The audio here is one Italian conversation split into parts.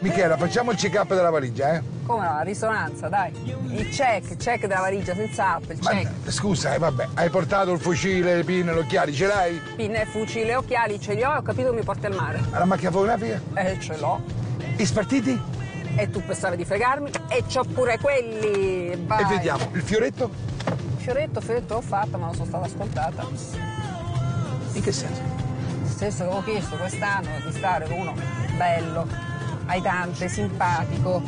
Michela, facciamo il check-up della valigia, eh? Come no, la risonanza, dai. Il check della valigia, senza app, il check. Ma, scusa, vabbè, hai portato il fucile, le pinne, gli occhiali, ce l'hai? Pinne, fucile, occhiali, ce li ho e ho capito che mi porta al mare. La macchina fotografica? Ce l'ho. I spartiti? E tu pensavi di fregarmi? E c'ho pure quelli, vai. E vediamo, il fioretto? Fioretto l'ho fatta, ma non sono stata ascoltata. In che senso? Stesso che avevo chiesto quest'anno di stare con uno bello, aitante, simpatico,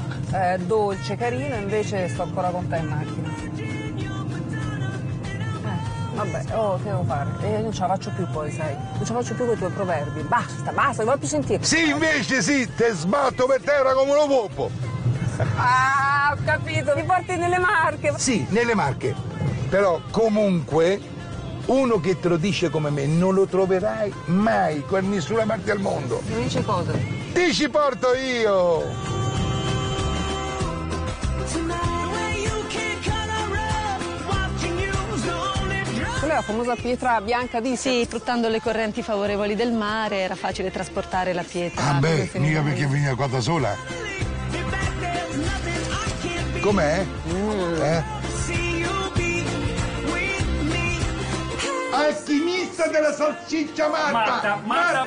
dolce, carino, invece sto ancora con te in macchina. Vabbè, che devo fare? Io non ce la faccio più poi, sai? Non ce la faccio più con i tuoi proverbi. Basta, non voglio più sentire. Sì, invece sì, te sbatto per terra come uno poppo. Ah, ho capito, mi porti nelle Marche. Sì, nelle Marche. Però comunque uno che te lo dice come me non lo troverai mai con nessuna parte al mondo. Mi dice cosa? Ti ci porto io! Quella è la famosa pietra bianca di... Sì, sfruttando le correnti favorevoli del mare era facile trasportare la pietra. Ah beh, mica perché veniva qua da sola. Com'è? Alchimista della salsiccia matta! Matta!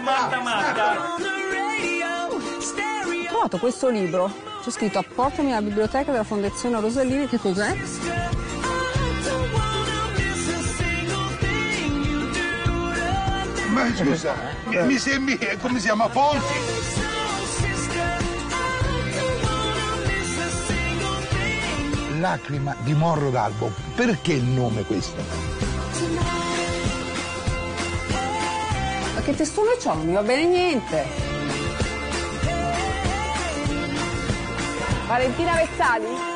Ho trovato questo libro, c'è scritto apportami alla biblioteca della Fondazione Rosellini, che cos'è? Ma scusa, mi sembri, come si chiama, Fonti? Lacrima di Morro d'Alba, perché il nome questo? Ma che testone c'ho, non mi va bene niente. Valentina Vezzali?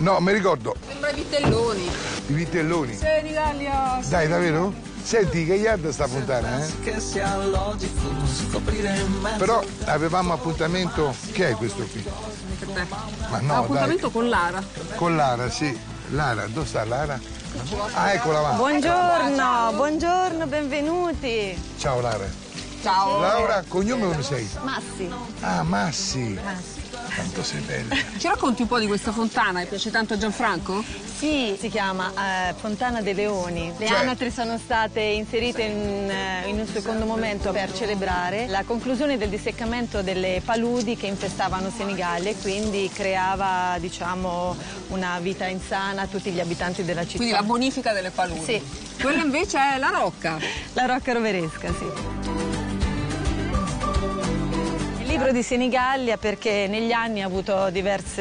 No, mi ricordo. Sembra i vitelloni. I vitelloni? Senigallia! Dai, davvero? Senti, che yard sta Fontana, Però avevamo appuntamento... Che è questo qui? Beh. Ma no, appuntamento con Lara. Con Lara, sì. Lara, dove sta Lara? Ah, eccola va. Buongiorno, benvenuti. Ciao Lara. Ciao. Laura, cognome come sei? Massi. Ah, Massi. Tanto sei bella. Ci racconti un po' di questa fontana che piace tanto a Gianfranco? Sì, si chiama Fontana dei Leoni. Le anatre sono state inserite in un secondo momento per celebrare la conclusione del diseccamento delle paludi che infestavano Senigallia e quindi creava, diciamo, una vita insana a tutti gli abitanti della città. Quindi la bonifica delle paludi. Sì. Quella invece è la rocca. La Rocca Roveresca, sì. Il libro di Senigallia perché negli anni ha avuto diversi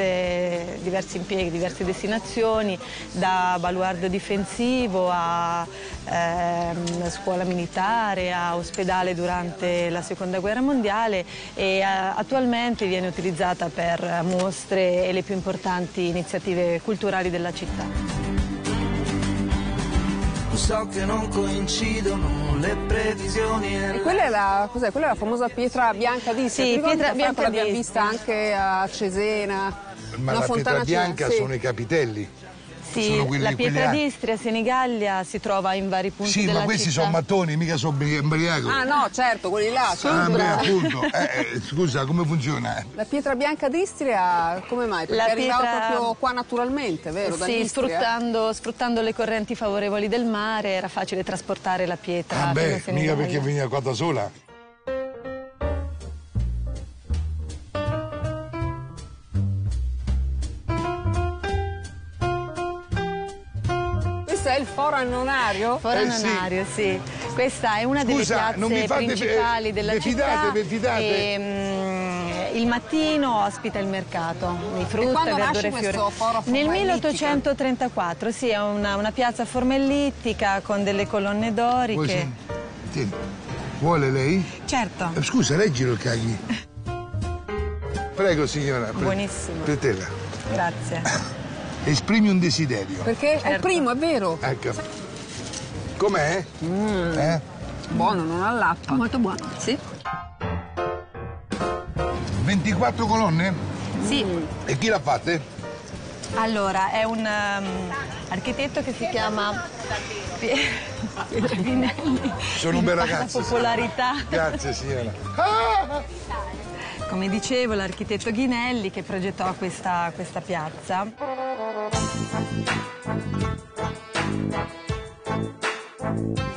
impieghi, diverse destinazioni, da baluardo difensivo a scuola militare, a ospedale durante la seconda guerra mondiale e attualmente viene utilizzata per mostre e le più importanti iniziative culturali della città. So che non coincidono le previsioni. E quella è la, cos'è? Quella è la famosa pietra bianca di Istria. Sì, pietra bianca l'abbiamo vista anche a Cesena. Ma la pietra bianca sono i capitelli. Sì, la pietra d'Istria, Senigallia, si trova in vari punti della città. Sì, ma questi sono mattoni, mica sono embriaco. Ah no, certo, quelli là. Appunto. Scusa, come funziona? La pietra bianca d'Istria, come mai? Perché arrivava proprio qua naturalmente, vero? Sì, sfruttando le correnti favorevoli del mare era facile trasportare la pietra. Ah beh, mica perché veniva qua da sola. Questo è il Foro Annonario? Foro Annonario, sì. Questa è una delle piazze principali della città. Il mattino ospita il mercato di frutta, verdure e fiori. Nel 1834, sì, è una piazza formellittica con delle colonne doriche. Vuole lei? Certo. Scusa, leggilo il Cagli. Prego signora. Buonissimo. Per te. Grazie. Esprimi un desiderio. Perché certo. È il primo, è vero. Ecco. Com'è? Buono, non ha l'acqua. Molto buono. Sì. 24 colonne? Sì. E chi l'ha fatta? Allora, è un architetto che si chiama Pietro Ghinelli. Sono un bel ragazzo. La popolarità. Grazie signora. Come dicevo, l'architetto Ghinelli che progettò questa piazza.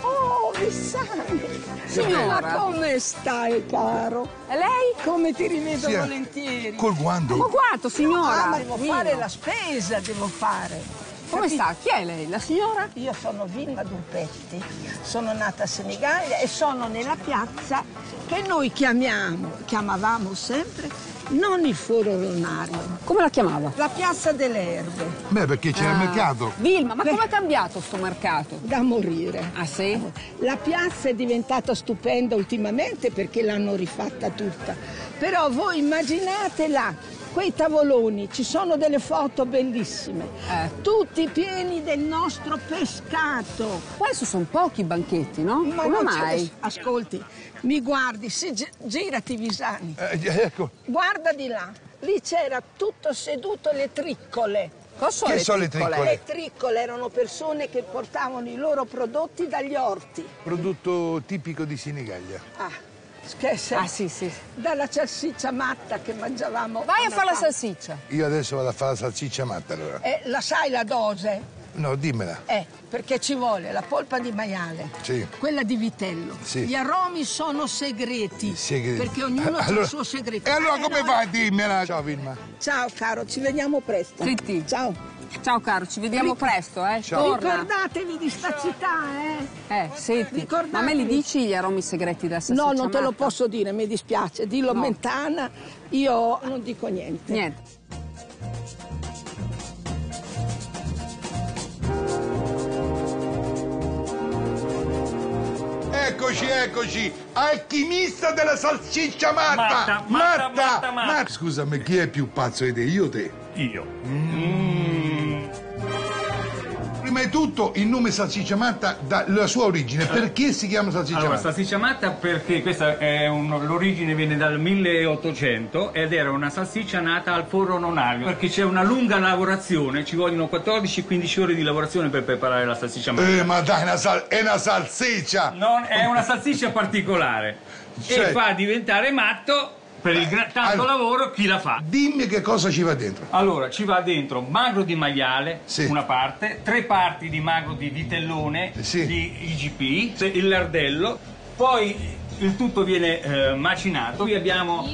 Oh, Vissani! Signora, ma come stai, caro? E lei? Come ti rimedo volentieri? Col guanto. Ma guardo, signora! Ma devo fare la spesa, devo fare. Come sta? Chi è lei? La signora? Io sono Vilma Du Petit, sono nata a Senigallia e sono nella piazza che noi chiamavamo sempre, non il Foro Annonario. Come la chiamava? La piazza delle erbe. Beh, perché c'era il mercato. Vilma, ma come è cambiato sto mercato? Da morire. Ah sì? La piazza è diventata stupenda ultimamente perché l'hanno rifatta tutta. Però voi immaginatela. Quei tavoloni, ci sono delle foto bellissime, tutti pieni del nostro pescato. Adesso sono pochi i banchetti, no? Ma come mai? Ascolti, mi guardi, girati Visani. Ecco. Guarda di là, lì c'era tutto seduto le triccole. Cosa sono le triccole? Le triccole erano persone che portavano i loro prodotti dagli orti. Prodotto tipico di Senigallia. Ah. Ah sì, sì. Dalla salsiccia matta che mangiavamo. Vai a fare la salsiccia. Io adesso vado a fare la salsiccia matta allora. La sai la dose? No, dimmela. Perché ci vuole la polpa di maiale, sì. Quella di vitello. Sì. Gli aromi sono segreti. Segreti. Perché ognuno ha il suo segreto. E allora come fai? Dimmela. Ciao Vilma. Ciao caro, ci vediamo presto. Fritti. Ciao. Ciao caro, ci vediamo presto, eh? Ciao. Ricordatevi di sta città, eh? Senti, ma me li dici gli aromi segreti della salsiccia matta? No, non te lo posso dire, mi dispiace. Dillo Mentana, io non dico niente. Niente. Eccoci, eccoci, alchimista della salsiccia matta! Matta! Scusami, chi è più pazzo di te, io o te? Io. Prima di tutto il nome salsiccia matta dà la sua origine, perché si chiama salsiccia matta? Allora, salsiccia matta perché questa è l'origine viene dal 1800 ed era una salsiccia nata al Foro Annonario, perché c'è una lunga lavorazione, ci vogliono 14-15 ore di lavorazione per preparare la salsiccia matta. Ma dai, è una salsiccia! Non, è una salsiccia particolare, cioè... e fa diventare matto... Per il tanto lavoro chi la fa? Dimmi che cosa ci va dentro. Allora, ci va dentro magro di maiale, sì. Una parte, 3 parti di magro di vitellone, sì. Di IGP, il lardello, poi il tutto viene macinato. Qui abbiamo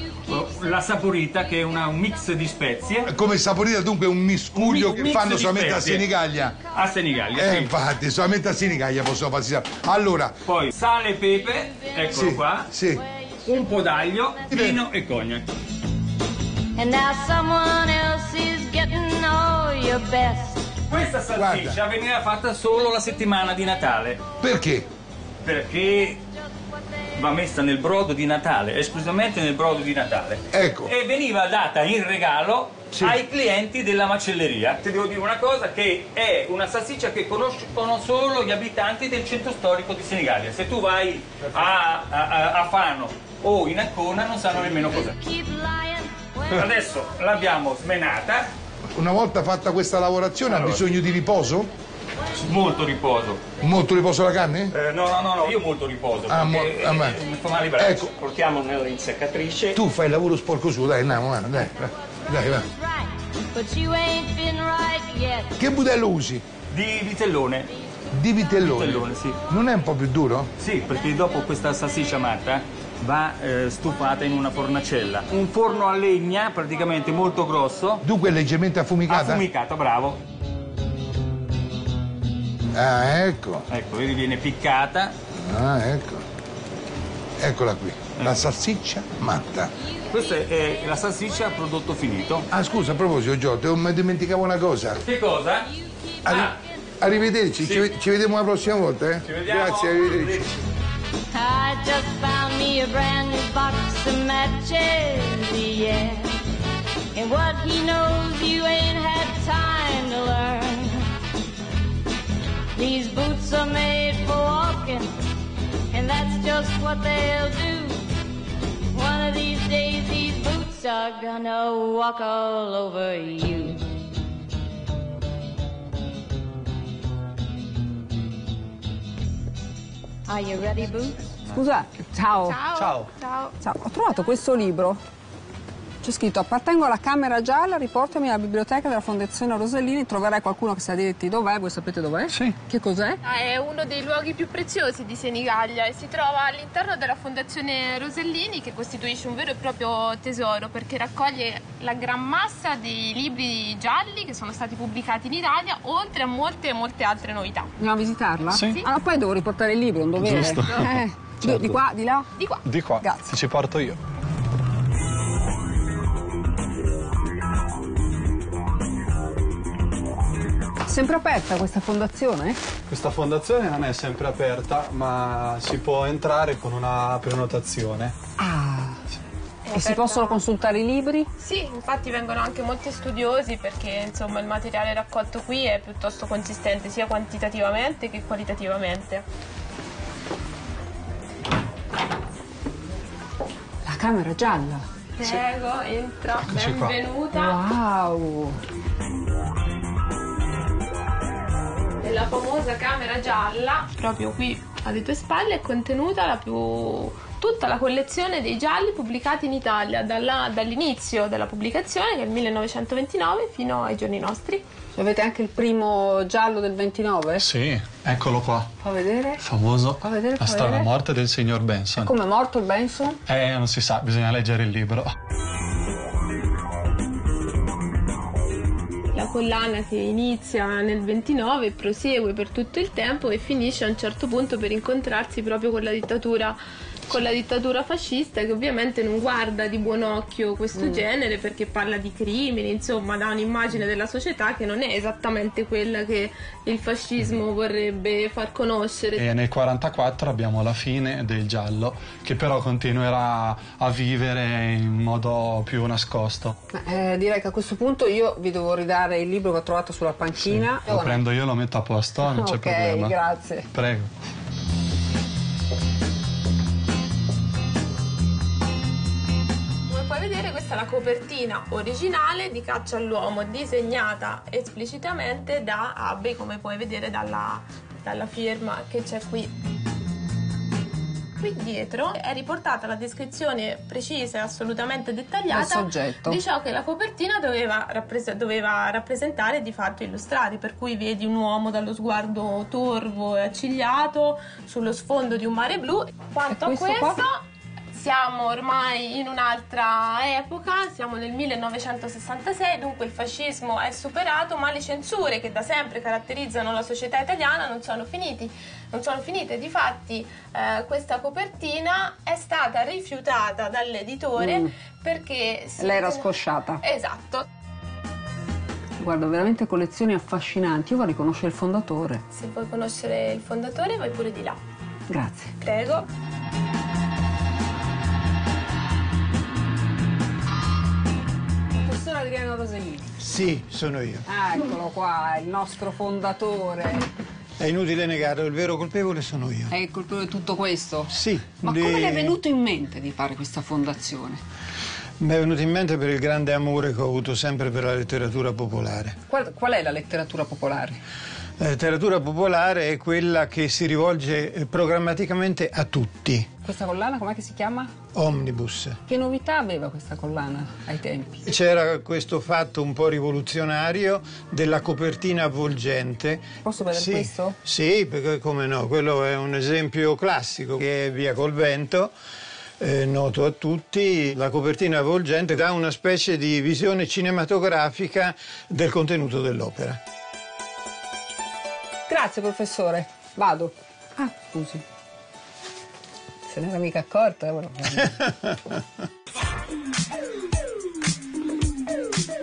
la saporita che è un mix di spezie. Come saporita dunque un miscuglio che fanno solamente a Senigallia. A Senigallia, sì. Infatti, solamente a Senigallia posso passare. Allora. Poi sale e pepe, eccolo qua. Sì. Un po' d'aglio, vino e cognac. Questa salsiccia veniva fatta solo la settimana di Natale. Perché? Perché va messa nel brodo di Natale, esclusivamente nel brodo di Natale. Ecco. E veniva data in regalo ai clienti della macelleria. Ti devo dire una cosa, che è una salsiccia che conoscono solo gli abitanti del centro storico di Senigallia. Se tu vai a Fano o in Ancona non sanno nemmeno cos'è. Adesso l'abbiamo smenata. Una volta fatta questa lavorazione ha bisogno di riposo? Molto riposo. Molto riposo la carne? No, io molto riposo. Mi fa male i bracci. Ecco. Portiamo nell'inseccatrice. Tu fai il lavoro sporco suo, dai, andiamo, dai. Dai, va. Che budello usi? Di vitellone. Di vitellone? Vitellone, sì. Non è un po' più duro? Sì, perché dopo questa salsiccia matta va stufata in una fornacella. Un forno a legna, praticamente molto grosso. Dunque leggermente affumicata? Affumicata, bravo. Ah, ecco. Ecco, vedi, viene piccata. Ah, ecco. Eccola qui, la salsiccia matta. Questa è la salsiccia a prodotto finito. Ah, scusa, a proposito, Giotto, mi dimenticavo una cosa. Che cosa? Arrivederci, sì. ci vediamo la prossima volta, eh? Ci vediamo. Grazie, arrivederci. I just found me a brand new box of matches, yeah. And what he knows you ain't had time to learn. These boots are made for walking, and that's just what they'll do. One of these days these boots are gonna walk all over you. Are you ready, Boo? Scusa, ciao. Ciao. Ciao. Ciao. Ho trovato questo libro. C'è scritto: appartengo alla Camera Gialla, riportami alla biblioteca della Fondazione Rosellini, troverai qualcuno che sa dirti dov'è. Voi sapete dov'è? Sì. Che cos'è? È uno dei luoghi più preziosi di Senigallia e si trova all'interno della Fondazione Rosellini, che costituisce un vero e proprio tesoro perché raccoglie la gran massa dei libri gialli che sono stati pubblicati in Italia, oltre a molte altre novità. Andiamo a visitarla? Sì. Ah, poi devo riportare il libro, un dovere. Giusto. Certo. Di qua, di là? Di qua. Di qua. Grazie. Ci porto io. Sempre aperta questa fondazione? Questa fondazione non è sempre aperta, ma si può entrare con una prenotazione. Ah, e si possono consultare i libri? Sì, infatti vengono anche molti studiosi perché insomma il materiale raccolto qui è piuttosto consistente sia quantitativamente che qualitativamente. La Camera Gialla. Prego, entra, benvenuta. Wow! La famosa Camera Gialla, proprio qui alle tue spalle, è contenuta tutta la collezione dei gialli pubblicati in Italia dall'inizio della pubblicazione, che è il 1929, fino ai giorni nostri. Avete anche il primo giallo del 29? Sì, eccolo qua. Fa vedere. Famoso. Fa vedere, la strana morte del signor Benson. E come è morto il Benson? Non si sa, bisogna leggere il libro. La collana che inizia nel 29 prosegue per tutto il tempo e finisce a un certo punto per incontrarsi proprio con la dittatura fascista, che ovviamente non guarda di buon occhio questo genere perché parla di crimini, insomma dà un'immagine della società che non è esattamente quella che il fascismo vorrebbe far conoscere. E nel 44 abbiamo la fine del giallo, che però continuerà a vivere in modo più nascosto. Direi che a questo punto io vi devo ridare il libro che ho trovato sulla panchina. Sì, lo prendo io, lo metto a posto, non c'è problema. Ok, grazie. Prego. Vedere, questa è la copertina originale di Caccia all'uomo, disegnata esplicitamente da Abbey, come puoi vedere dalla firma che c'è qui. Qui dietro è riportata la descrizione precisa e assolutamente dettagliata di ciò che la copertina doveva rappresentare, di fatto illustrare, per cui vedi un uomo dallo sguardo torvo e accigliato sullo sfondo di un mare blu. Quanto a questo, siamo ormai in un'altra epoca, siamo nel 1966, dunque il fascismo è superato, ma le censure che da sempre caratterizzano la società italiana non sono finite. Difatti questa copertina è stata rifiutata dall'editore perché... Lei era scosciata. Esatto. Guarda, veramente collezioni affascinanti, io vorrei conoscere il fondatore. Se vuoi conoscere il fondatore vai pure di là. Grazie. Prego. Adriano Rosellini. Sì, sono io. Eccolo qua, il nostro fondatore. È inutile negarlo, il vero colpevole sono io. È il colpevole di tutto questo? Sì. Ma come le è venuto in mente di fare questa fondazione? Mi è venuto in mente per il grande amore che ho avuto sempre per la letteratura popolare. Qual è la letteratura popolare? La letteratura popolare è quella che si rivolge programmaticamente a tutti. Questa collana com'è che si chiama? Omnibus. Che novità aveva questa collana ai tempi? C'era questo fatto un po' rivoluzionario della copertina avvolgente. Posso vedere questo? Sì, perché come no, quello è un esempio classico che è Via col vento. Noto a tutti, la copertina avvolgente dà una specie di visione cinematografica del contenuto dell'opera. Grazie professore, vado. Ah, scusi. Se non era mica accorta, ora.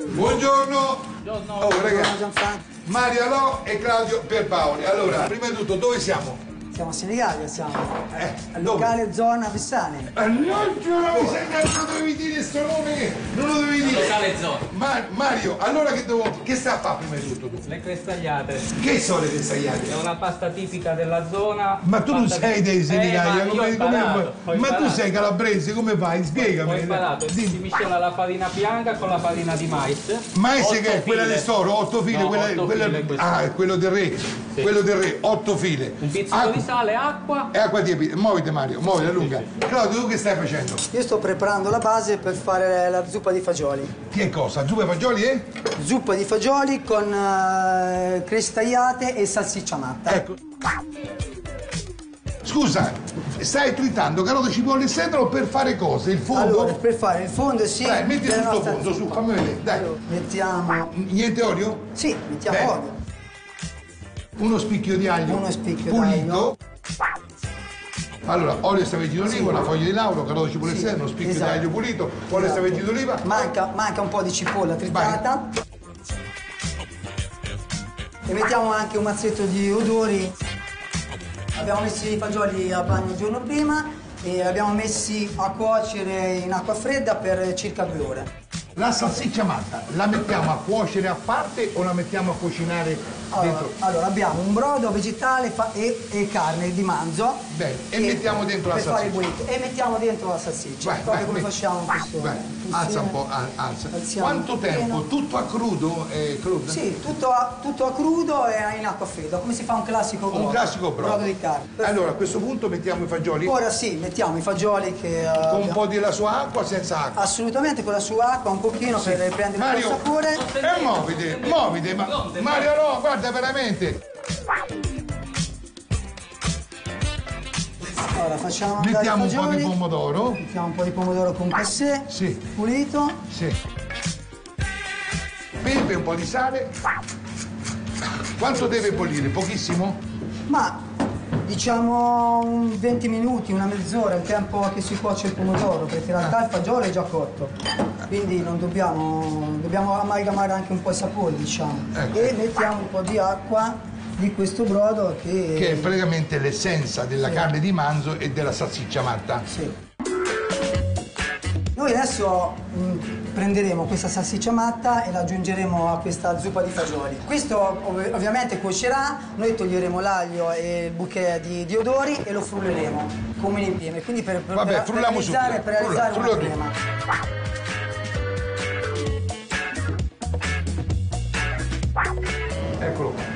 Buongiorno. Buongiorno. Oh, ragazzi. Mario Alò e Claudio Perpaoli. Allora, prima di tutto, dove siamo? Siamo a Senigallia, siamo al locale zona Vissani. Non giuro, mi sembra che non dovevi dire sto nome, che non lo dovevi dire. Locale zona. Mario, allora che sta a fare prima di tutto tu? Le crestagliate. Che sono le crestagliate? È una pasta tipica della zona. Ma tu non sei dei Senigallia, ma tu sei calabrese, come fai? Spiegami. Ho imparato, si miscela la farina bianca con la farina di mais. Mais che è quella del Soro, 8 file, ah, quello del re, quello del re, 8 file. Un pizzico di sale, acqua e acqua tiepida. Muoviti Mario, muoviti, allunga. Claudio, tu che stai facendo? Io sto preparando la base per fare la zuppa di fagioli. Che cosa? Zuppa di fagioli e? Zuppa di fagioli con crestagliate e salsiccia matta. Ecco. Scusa, stai tritando carote, cipolle e sedano per fare cose? Il fondo? Allora, per fare il fondo, sì. Dai, metti tutto il fondo, su, fammi vedere, dai. Allora, mettiamo... Niente olio? Sì, mettiamo olio. Uno spicchio di aglio, uno spicchio pulito. Allora, olio extravergine d'oliva, una foglia di lauro, carote, cipolle e sedano, uno spicchio di aglio pulito, olio extravergine d'oliva. Manca un po' di cipolla tritata. Vai. E mettiamo anche un mazzetto di odori. Abbiamo messo i fagioli a bagno il giorno prima e abbiamo messi a cuocere in acqua fredda per circa 2 ore. La salsiccia matta la mettiamo a cuocere a parte o la mettiamo a cucinare dentro? Allora abbiamo un brodo vegetale e carne di manzo. Bene, e mettiamo dentro la salsiccia. E mettiamo dentro la salsiccia. Vai, proprio come facciamo questo. Alza un po', alza. Alziamo. Quanto tempo? Tutto a crudo? Sì, tutto a crudo e in acqua fredda, come si fa un classico brodo. Un classico brodo di carne. Perfetto. Allora a questo punto mettiamo i fagioli? Ora sì, mettiamo i fagioli che... con un po' della sua acqua, senza acqua? Assolutamente, con la sua acqua, un pochino per prendere Mario, il sapore. E muovite, Mario no, guarda veramente. Allora facciamo andare mettiamo i fagioli, un po' di pomodoro. Mettiamo un po' di pomodoro con cassè, pulito. Sì. Pepe, un po' di sale. Quanto deve bollire? Pochissimo? Ma diciamo un 20 minuti, una mezz'ora, il tempo che si cuoce il pomodoro, perché in realtà il fagiolo è già cotto. Quindi non dobbiamo amalgamare anche un po' i sapori, diciamo. Ecco. E mettiamo un po' di acqua di questo brodo che è praticamente l'essenza della carne di manzo e della salsiccia matta. Sì. Noi adesso prenderemo questa salsiccia matta e la aggiungeremo a questa zuppa di fagioli. Questo ovviamente cuocerà, noi toglieremo l'aglio e il bouquet di odori e lo frulleremo come un insieme. Quindi per realizzare una crema. Eccolo qua.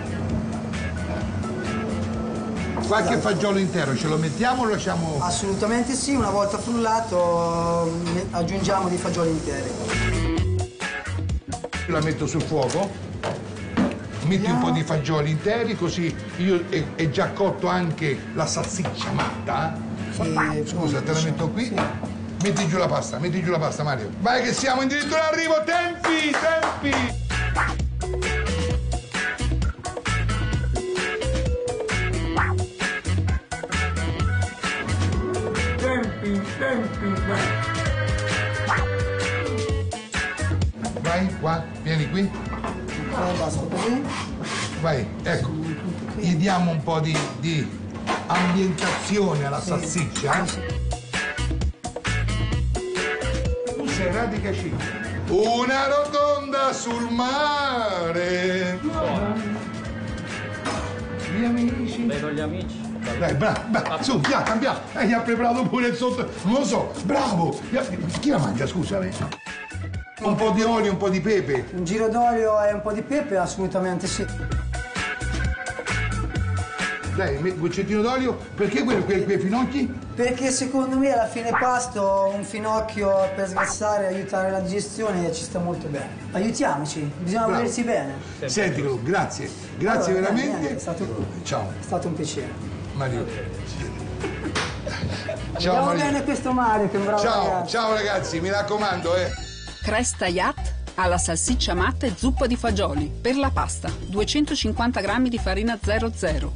Qualche fagiolo intero ce lo mettiamo o lo lasciamo? Assolutamente sì, una volta frullato aggiungiamo dei fagioli interi. La metto sul fuoco, metti un po' di fagioli interi, così io è già cotto anche la salsiccia matta. Scusa, te la metto qui. Metti giù la pasta, Mario. Vai che siamo in diritto d'arrivo, tempi! Vai qua, vieni qui. Vai, ecco. Gli diamo un po' di ambientazione alla salsiccia. Tu sei radica chic. Una rotonda sul mare. Gli amici. Vedo gli amici. Dai, bravo, su, già, cambiamo. Gli ha preparato pure il sotto. Non lo so, bravo. Chi la mangia, scusami? Un po' di olio, un po' di pepe. Un giro d'olio e un po' di pepe, assolutamente sì. Dai, un goccettino d'olio. Perché quei finocchi? Perché secondo me alla fine pasto un finocchio per sgrassare e aiutare la digestione ci sta molto bene. Aiutiamoci, bisogna volersi bene. Senti, grazie. Grazie allora, veramente. Niente, ciao. È stato un piacere. Mario. Ciao Mario. Bene questo mare, che bravo. Ciao ragazzi, mi raccomando. Cresta Yacht alla salsiccia matta e zuppa di fagioli. Per la pasta, 250 g di farina 00,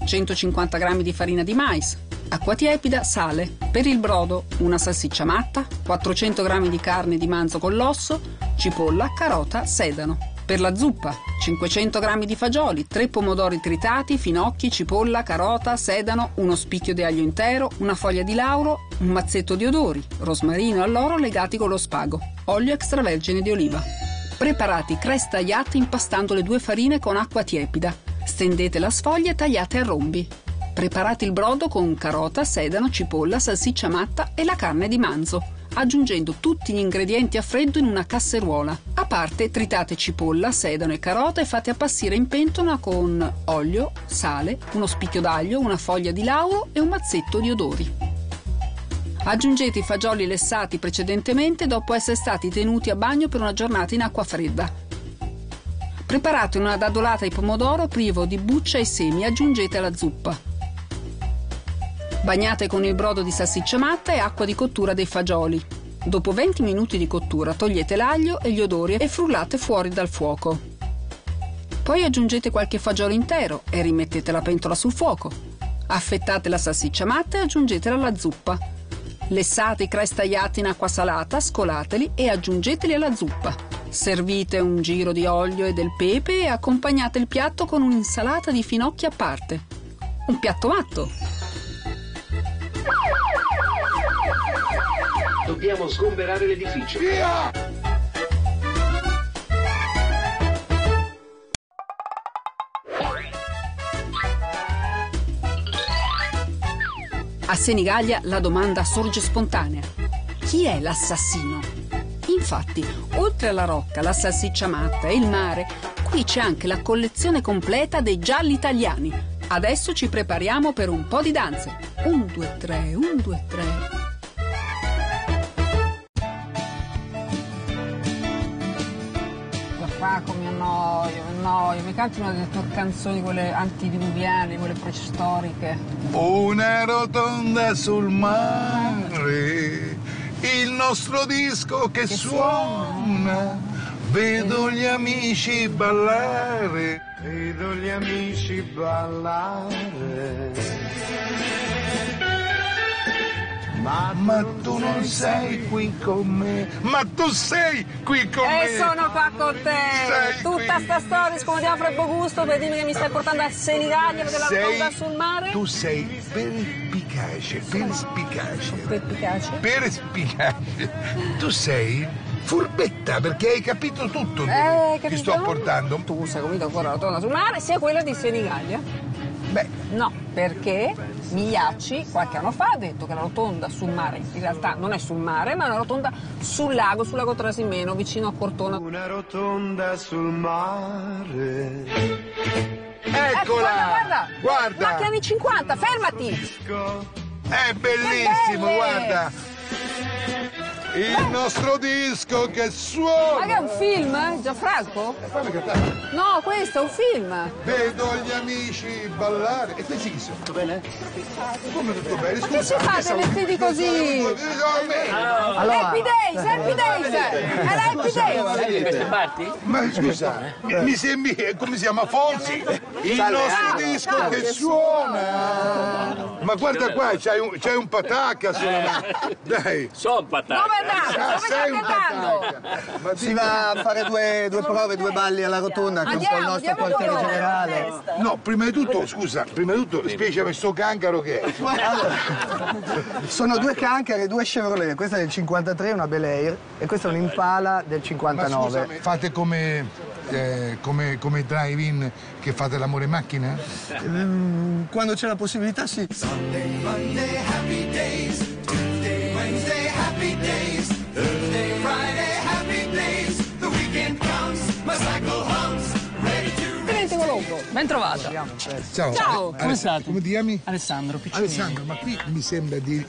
150 g di farina di mais, acqua tiepida, sale. Per il brodo, una salsiccia matta, 400 g di carne di manzo con l'osso, cipolla, carota, sedano. Per la zuppa, 500 g di fagioli, 3 pomodori tritati, finocchi, cipolla, carota, sedano, uno spicchio di aglio intero, una foglia di lauro, un mazzetto di odori, rosmarino all'oro legati con lo spago, olio extravergine di oliva. Preparate i crespes tagliati impastando le due farine con acqua tiepida. Stendete la sfoglia e tagliate a rombi. Preparate il brodo con carota, sedano, cipolla, salsiccia matta e la carne di manzo, aggiungendo tutti gli ingredienti a freddo in una casseruola. A parte tritate cipolla, sedano e carota e fate appassire in pentola con olio, sale, uno spicchio d'aglio, una foglia di lauro e un mazzetto di odori. Aggiungete i fagioli lessati precedentemente dopo essere stati tenuti a bagno per una giornata in acqua fredda. Preparate una dadolata di pomodoro privo di buccia e semi, aggiungete alla zuppa. Bagnate con il brodo di salsiccia matta e acqua di cottura dei fagioli. Dopo 20 minuti di cottura togliete l'aglio e gli odori e frullate fuori dal fuoco. Poi aggiungete qualche fagiolo intero e rimettete la pentola sul fuoco. Affettate la salsiccia matta e aggiungetela alla zuppa. Lessate i crespes tagliati in acqua salata, scolateli e aggiungeteli alla zuppa. Servite un giro di olio e del pepe e accompagnate il piatto con un'insalata di finocchi a parte. Un piatto matto! Dobbiamo sgomberare l'edificio. Via! A Senigallia la domanda sorge spontanea. Chi è l'assassino? Infatti, oltre alla rocca, la salsiccia matta e il mare, qui c'è anche la collezione completa dei gialli italiani. Adesso ci prepariamo per un po' di danze. 1, 2, 3, 1, 2, 3... Come annoio, mi canti una delle tue canzoni, quelle antidiluviane, quelle preistoriche. Una rotonda sul mare, il nostro disco che suona, vedo gli amici ballare, vedo gli amici ballare. Ma tu non sei qui con me. Ma tu sei qui con me. E sono qua con te. Sei tutta qui. Sta storia, scomodiamo freddo gusto per dirmi che mi stai portando a Senigallia per la rotonda sul mare. Tu sei perspicace, perspicace. Perspicace. Perspicace. Tu sei furbetta perché hai capito tutto dove capito? Ti sto portando. Tu sei convinto ancora la rotonda sul mare sia quella di Senigallia? Beh, no, perché Migliacci qualche anno fa ha detto che la rotonda sul mare in realtà non è sul mare, ma è una rotonda sul lago Trasimeno, vicino a Cortona. Una rotonda sul mare. Eccola! Guarda, guarda! Ma che anni 50, fermati! È bellissimo, guarda! Il nostro disco che suona! Ma che è un film, Gianfranco? No, questo è un film! Vedo gli amici ballare. E questi chi sono? Tutto bene? Come tutto bene? Scusa, ma che si fate vestiti così? Happy Days, Happy Days! Era Happy Days! In queste parti? Ma scusa, mi sembri, come si chiama? Fonsi? Il nostro disco che suona! Ma guarda qua, c'hai un patacca sulla... Dai! Sono patacca! Dove si va a fare due prove, due balli alla rotonda, che è un po' il nostro quartiere generale. No, prima di tutto, scusa, prima di tutto, spiegami questo cancaro che è. Sono due cancari, due Chevrolet, questa è del 53, una Bel Air, e questa è un'Impala del 59. Ma scusami, fate come drive-in che fate l'amore in macchina? Quando c'è la possibilità, sì. Sunday, Monday, happy days. Tuesday, Wednesday, happy days. Thursday, Friday, happy days. The weekend comes, my cycle hums, ready to race. Ben trovato. Ciao. Ciao. Come state? Come ti chiami? Alessandro Piccinini. Alessandro, ma qui mi sembra di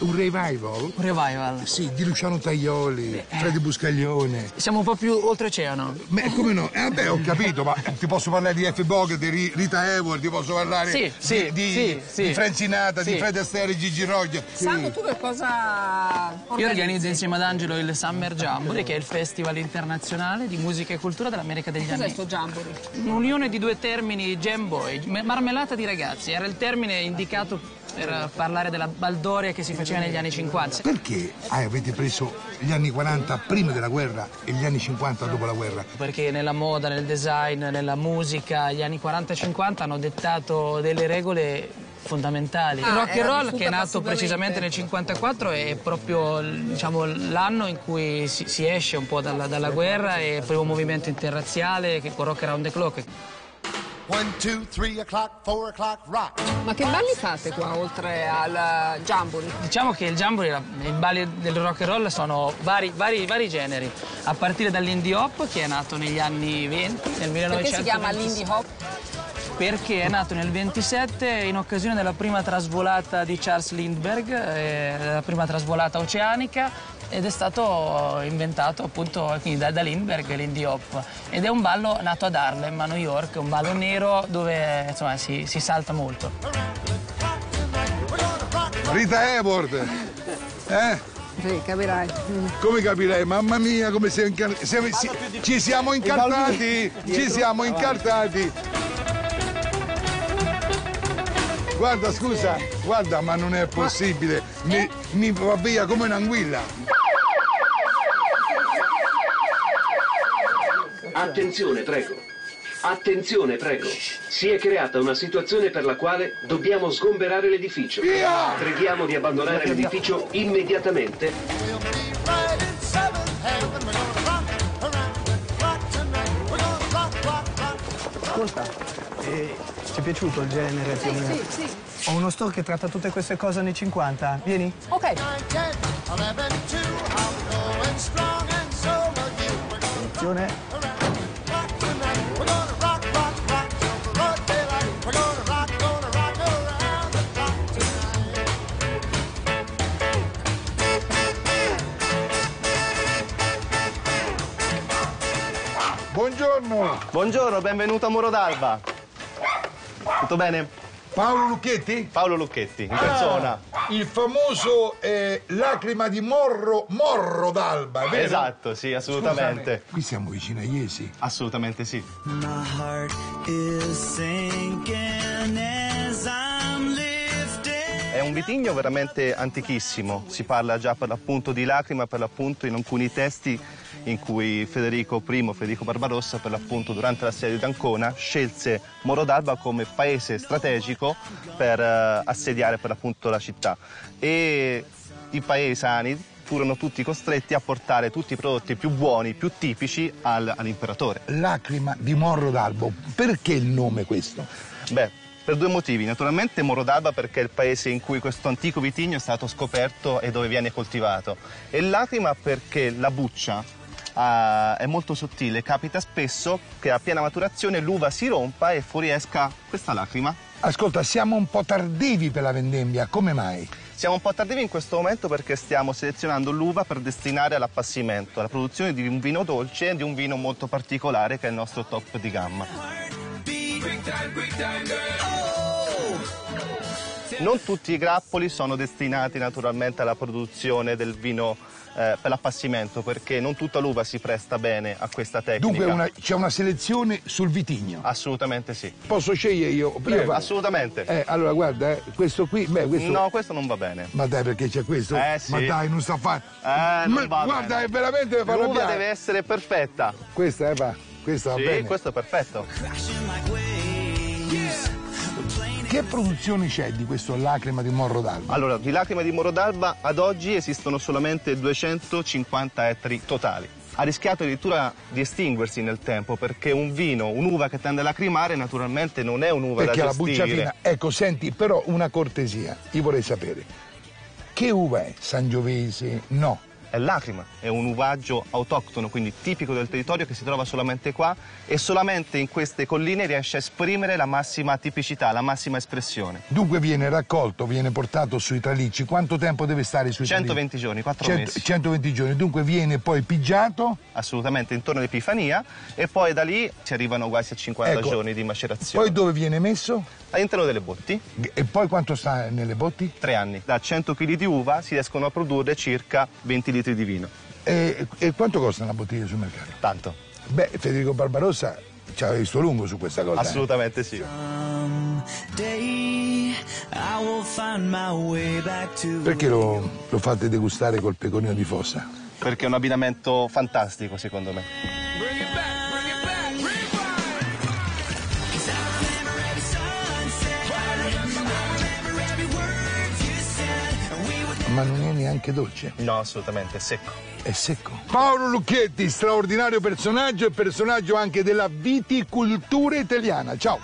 un revival. Un revival? Sì, di Luciano Tajoli, Freddy Buscaglione. Siamo un po' più oltreoceano. Ma come no? Vabbè, ho capito, ma ti posso parlare di F. Bogart, di Rita Hayworth, ti posso parlare di Francinata, di Fred Astaire e Gigi Roggia. Sandro, tu che cosa organizzi? Io organizzo insieme ad Angelo il Summer Jamboree, che è il festival internazionale di musica e cultura dell'America degli anni. Cos'è sto Jamboree? Un'unione di due termini, jamboy, marmellata di ragazzi, era il termine indicato per parlare della baldoria che si faceva negli anni 50. Perché avete preso gli anni 40 prima della guerra e gli anni 50 dopo la guerra? Perché nella moda, nel design, nella musica, gli anni 40 e 50 hanno dettato delle regole fondamentali. Il rock and roll, che è nato precisamente nel 54, è proprio, diciamo, l'anno in cui si esce un po' dalla guerra, e il primo movimento interrazziale che con Rock Around the Clock. 1, 2, 3 o'clock, 4 o'clock, rock. Ma che balli fate qua oltre al Jamboree? Diciamo che il Jamboree, i balli del rock and roll sono vari generi, a partire dal Lindy Hop, che è nato negli anni 20, nel 1927. Perché si chiama Lindy Hop? Perché è nato nel 1927 in occasione della prima trasvolata di Charles Lindbergh, la prima trasvolata oceanica, ed è stato inventato appunto quindi da Lindbergh, l'Indy Hop, ed è un ballo nato ad Harlem, a New York, un ballo nero dove insomma si salta molto. Rita Hayworth, eh? Sì, capirai. Come capirai? Mamma mia, come ci siamo incartati! Ci siamo incartati! Guarda, scusa, guarda, ma non è possibile, mi va via come un'anguilla. Attenzione, prego. Attenzione, prego. Si è creata una situazione per la quale dobbiamo sgomberare l'edificio. Via! Preghiamo di abbandonare l'edificio immediatamente. Ascolta. Ti è piaciuto il genere più o meno? Sì, sì. Ho uno store che tratta tutte queste cose nei 50. Vieni? Ok. Attenzione. Buongiorno. Buongiorno, benvenuto a Morro d'Alba. Tutto bene? Paolo Lucchetti? Paolo Lucchetti, in persona. Il famoso Lacrima di Morro d'Alba, vero? Esatto, sì, assolutamente. Scusate, qui siamo vicini a Jesi? Assolutamente sì. My heart is sinking as I'm lifting. È un vitigno veramente antichissimo. Si parla già per l'appunto di lacrima, per l'appunto in alcuni testi in cui Federico I, Federico Barbarossa, per l'appunto durante l'assedio di Ancona, scelse Morro d'Alba come paese strategico per assediare per l'appunto la città, e i paesani furono tutti costretti a portare tutti i prodotti più buoni, più tipici all'imperatore. Lacrima di Morro d'Alba, perché il nome questo? Beh, per due motivi. Naturalmente Morro d'Alba perché è il paese in cui questo antico vitigno è stato scoperto e dove viene coltivato, e Lacrima perché la buccia è molto sottile, capita spesso che a piena maturazione l'uva si rompa e fuoriesca questa lacrima. Ascolta, siamo un po' tardivi per la vendemmia, come mai? Siamo un po' tardivi in questo momento perché stiamo selezionando l'uva per destinare all'appassimento, alla produzione di un vino dolce e di un vino molto particolare che è il nostro top di gamma. Non tutti i grappoli sono destinati naturalmente alla produzione del vino per l'appassimento, perché non tutta l'uva si presta bene a questa tecnica. Dunque c'è una selezione sul vitigno? Assolutamente sì. Posso scegliere io? Prego. Assolutamente. Allora guarda, questo qui, beh, questo... No, questo non va bene. Ma dai, perché c'è questo? Sì. Ma dai, non sta fatto. Non va guarda, bene. È veramente per l'uva deve essere perfetta. Questa va, questa va bene. Sì, questo è perfetto. Che produzione c'è di questo Lacrima di Morro d'Alba? Allora, di Lacrima di Morro d'Alba ad oggi esistono solamente 250 ettari totali. Ha rischiato addirittura di estinguersi nel tempo perché un vino, un'uva che tende a lacrimare naturalmente non è un'uva da gestire. Perché la buccia fina. Ecco, senti, però una cortesia, ti vorrei sapere. Che uva è? Sangiovese? No. è Lacrima, è un uvaggio autoctono, quindi tipico del territorio, che si trova solamente qua e solamente in queste colline riesce a esprimere la massima tipicità, la massima espressione. Dunque viene raccolto, viene portato sui tralicci, quanto tempo deve stare sui tralicci? 120 giorni, 4 mesi. 120 giorni, dunque viene poi pigiato? Assolutamente, intorno all'Epifania, e poi da lì ci arrivano quasi a 50 giorni di macerazione. Poi dove viene messo? All'interno delle botti. E poi quanto sta nelle botti? 3 anni. Da 100 kg di uva si riescono a produrre circa 20 litri di vino. E quanto costa una bottiglia sul mercato? Tanto. Beh, Federico Barbarossa ci ha visto lungo su questa cosa. Assolutamente sì. Perché lo fate degustare col pecorino di fossa? Perché è un abbinamento fantastico, secondo me. Ma non è neanche dolce? No, assolutamente, è secco. È secco. Paolo Lucchetti, straordinario personaggio e personaggio anche della viticoltura italiana. Ciao!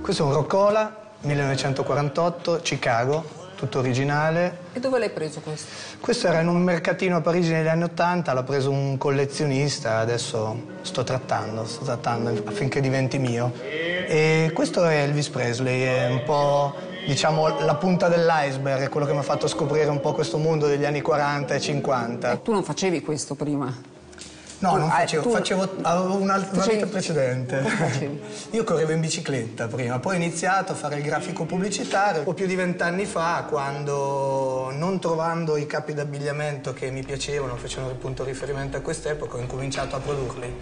Questo è un Roccola, 1948, Chicago. Tutto originale. E dove l'hai preso questo? Questo era in un mercatino a Parigi negli anni '80, l'ha preso un collezionista, adesso sto trattando affinché diventi mio. E questo è Elvis Presley, è un po', diciamo, la punta dell'iceberg, quello che mi ha fatto scoprire un po' questo mondo degli anni 40 e 50. E tu non facevi questo prima? No, non facevo, avevo un'altra vita precedente. Io correvo in bicicletta prima, poi ho iniziato a fare il grafico pubblicitario. Un po' più di 20 anni fa, quando, non trovando i capi d'abbigliamento che mi piacevano, facevano appunto riferimento a quest'epoca, ho incominciato a produrli.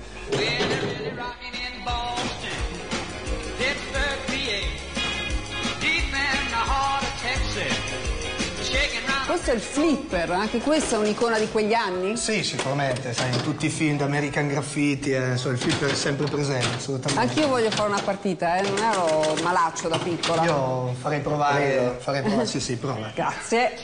Questo è il flipper, anche questo è un'icona di quegli anni? Sì, sicuramente, sai, in tutti i film di American Graffiti, il flipper è sempre presente, assolutamente. Anch'io voglio fare una partita, non ero malaccio da piccola. Io farei provare, sì, prova. Grazie.